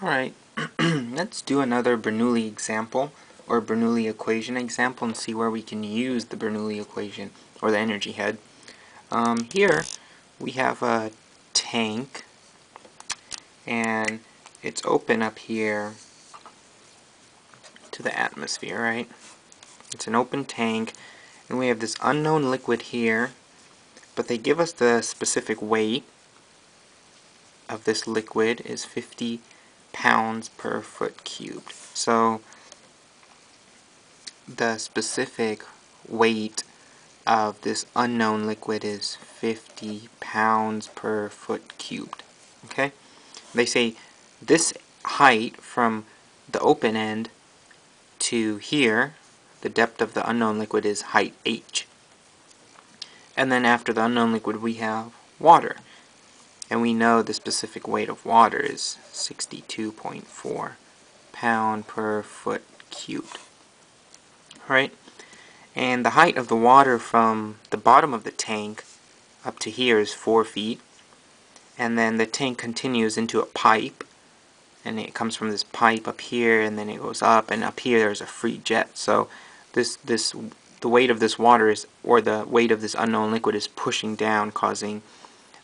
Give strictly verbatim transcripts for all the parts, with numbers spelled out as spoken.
Alright, let's do another Bernoulli example, or Bernoulli equation example, and see where we can use the Bernoulli equation, or the energy head. Um, here, we have a tank, and it's open up here to the atmosphere, right? It's an open tank, and we have this unknown liquid here, but they give us the specific weight of this liquid is fifty pounds per foot cubed. So the specific weight of this unknown liquid is fifty pounds per foot cubed. Okay? They say this height from the open end to here, the depth of the unknown liquid is height H. And then after the unknown liquid we have water. And we know the specific weight of water is sixty-two point four pound per foot cubed. Alright? And the height of the water from the bottom of the tank up to here is four feet. And then the tank continues into a pipe. And it comes from this pipe up here, and then it goes up, and up here there's a free jet. So this this the weight of this water is, or the weight of this unknown liquid is pushing down, causing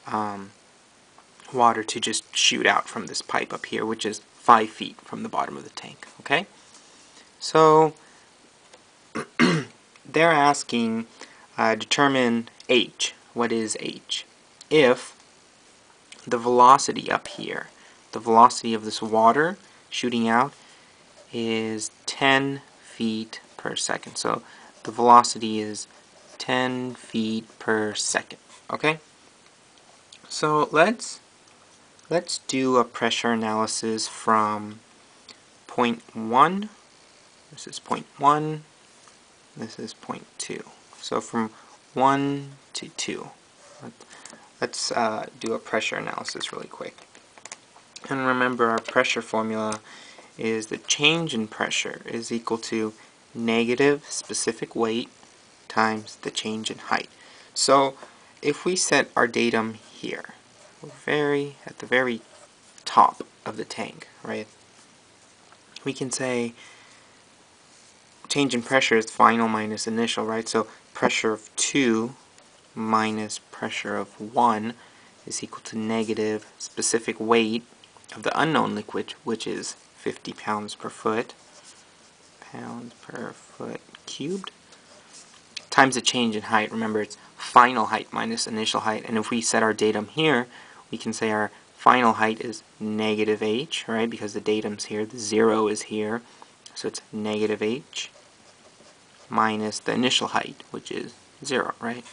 um, water to just shoot out from this pipe up here, which is five feet from the bottom of the tank. Okay, so they're asking uh, determine H. What is H? If the velocity up here, the velocity of this water shooting out, is ten feet per second. So the velocity is ten feet per second. Okay, so let's Let's do a pressure analysis from point one, this is point one, this is point two. So from one to two. Let's uh, do a pressure analysis really quick. And remember, our pressure formula is the change in pressure is equal to negative specific weight times the change in height. So if we set our datum here, very at the very top of the tank, right? We can say change in pressure is final minus initial, right? So pressure of two minus pressure of one is equal to negative specific weight of the unknown liquid, which is fifty pounds per foot, pounds per foot cubed, times the change in height. Remember, it's final height minus initial height, and if we set our datum here, we can say our final height is negative H, right? Because the datum's here, the zero is here, so it's negative H minus the initial height, which is zero, right?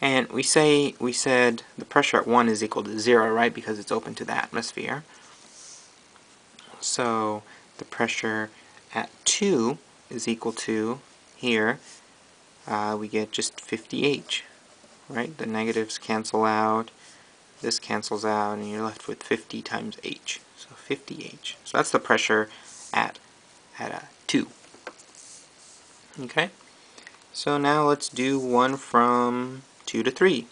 And we say we said the pressure at one is equal to zero, right? Because it's open to the atmosphere. So the pressure at two is equal to here. Uh, we get just fifty H. Right? The negatives cancel out, this cancels out, and you're left with fifty times H. So fifty H. So that's the pressure at, at a two. Okay? So now let's do one from two to three.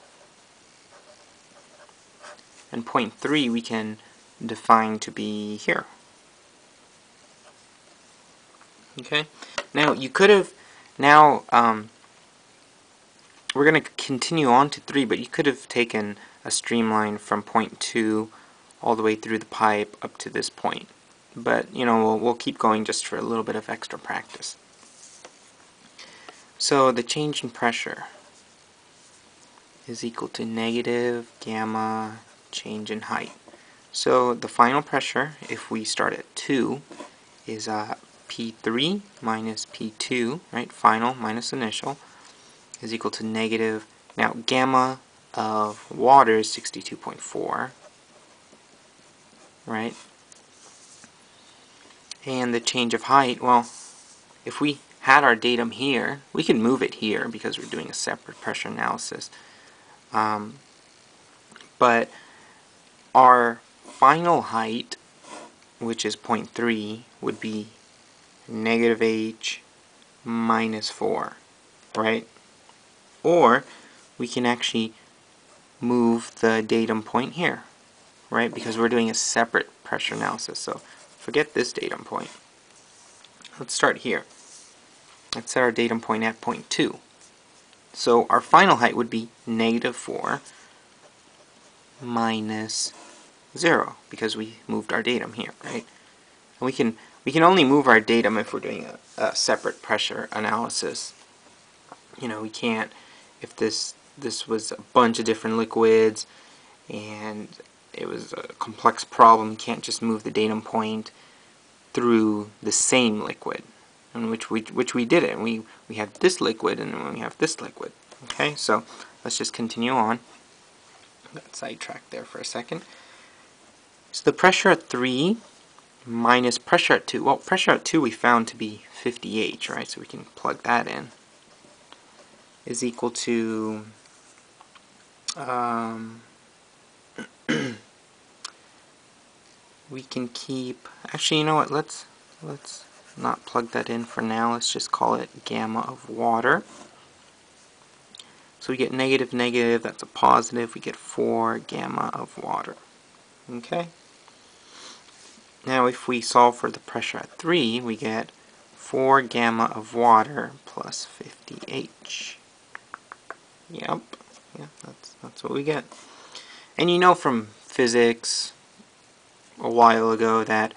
And point three we can define to be here. Okay? Now you could have, now, um, we're going to continue on to three, but you could have taken a streamline from point two all the way through the pipe up to this point. But, you know, we'll, we'll keep going just for a little bit of extra practice. So the change in pressure is equal to negative gamma change in height. So the final pressure, if we start at two, is uh, P three minus P two, right, final minus initial, is equal to negative, now gamma of water is sixty-two point four, right? And the change of height, well, if we had our datum here, we can move it here because we're doing a separate pressure analysis. Um, but our final height, which is point three, would be negative H minus four, right? Or we can actually move the datum point here. right? Because we're doing a separate pressure analysis. So forget this datum point. Let's start here. Let's set our datum point at point two. So our final height would be negative four minus zero, because we moved our datum here, right? And we can we can only move our datum if we're doing a, a separate pressure analysis. You know, we can't if this this was a bunch of different liquids and it was a complex problem. You can't just move the datum point through the same liquid, in which we which we did it. We we have this liquid and then we have this liquid. Okay, so let's just continue on. Got sidetracked there for a second. So the pressure at three minus pressure at two. Well, pressure at two we found to be fifty H, right? So we can plug that in. Is equal to um, we can keep. Actually, you know what? Let's let's not plug that in for now. Let's just call it gamma of water. So we get negative, negative. That's a positive. We get four gamma of water. Okay. Now if we solve for the pressure at three, we get four gamma of water plus fifty H. Yep. Yeah, that's that's what we get. And you know from physics a while ago that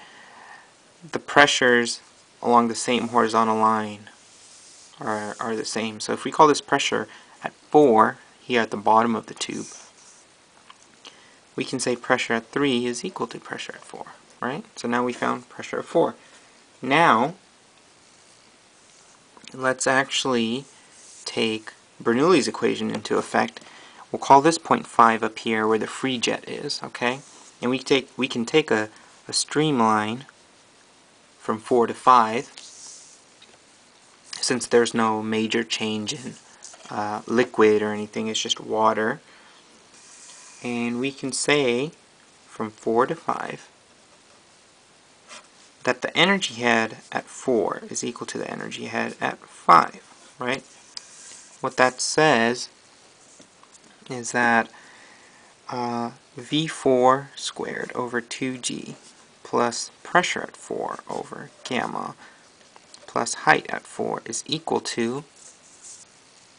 the pressures along the same horizontal line are are the same. So if we call this pressure at four here at the bottom of the tube, we can say pressure at three is equal to pressure at four, right? So now we found pressure at four. Now, let's actually take Bernoulli's equation into effect. We'll call this point five up here where the free jet is, okay? And we take we can take a, a streamline from four to five, since there's no major change in uh, liquid or anything, it's just water. And we can say from four to five that the energy head at four is equal to the energy head at five, right? What that says is that uh, V four squared over two G plus pressure at four over gamma plus height at four is equal to,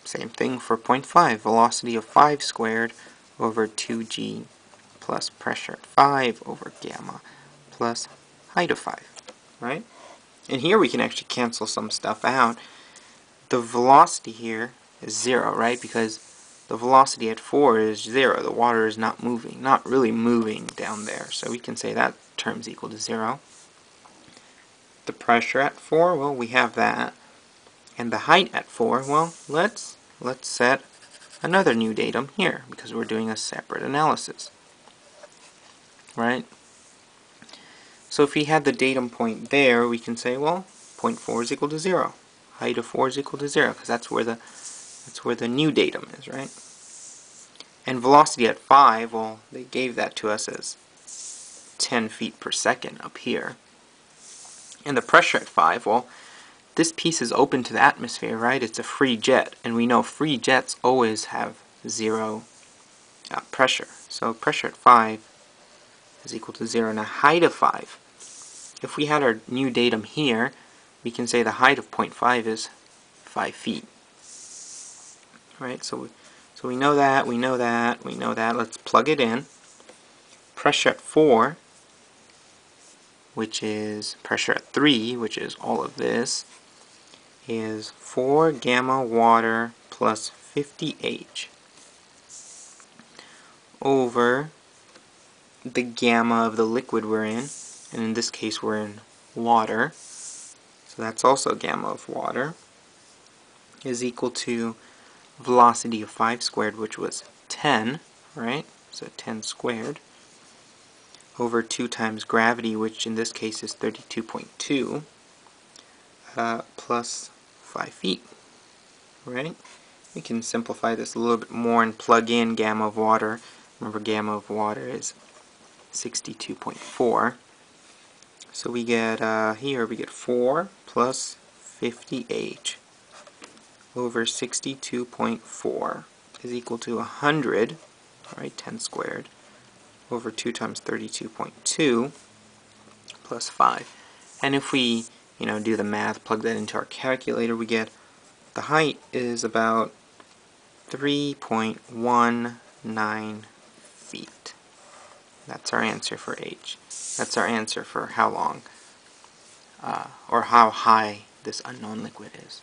same thing for point five, velocity of five squared over two G plus pressure at five over gamma plus height of five, right? And here we can actually cancel some stuff out. The velocity here is zero, right? Because the velocity at four is zero. The water is not moving, not really moving down there. So we can say that term's equal to zero. The pressure at four, well, we have that. And the height at four, well, let's let's set another new datum here because we're doing a separate analysis, right? So if we had the datum point there, we can say, well, point four is equal to zero. Height of four is equal to zero, because that's where the that's where the new datum is, right? And velocity at five, well, they gave that to us as ten feet per second up here. And the pressure at five, well, this piece is open to the atmosphere, right? It's a free jet, and we know free jets always have zero uh, pressure. So pressure at five is equal to zero, and a height of five. If we had our new datum here, we can say the height of point five is five feet. Right? So we, so we know that, we know that, we know that. Let's plug it in. Pressure at four, which is pressure at three, which is all of this, is four gamma water plus fifty H over the gamma of the liquid we're in, and in this case we're in water, so that's also gamma of water, is equal to velocity of five squared, which was ten, right? So ten squared over two times gravity, which in this case is thirty-two point two, uh, plus five feet, right? We can simplify this a little bit more and plug in gamma of water. Remember, gamma of water is sixty-two point four. So we get uh, here we get four plus fifty H over sixty-two point four is equal to one hundred, right? ten squared over two times thirty-two point two plus five. And if we, you know, do the math, plug that into our calculator, we get the height is about three point one nine feet. That's our answer for H. That's our answer for how long uh, or how high this unknown liquid is.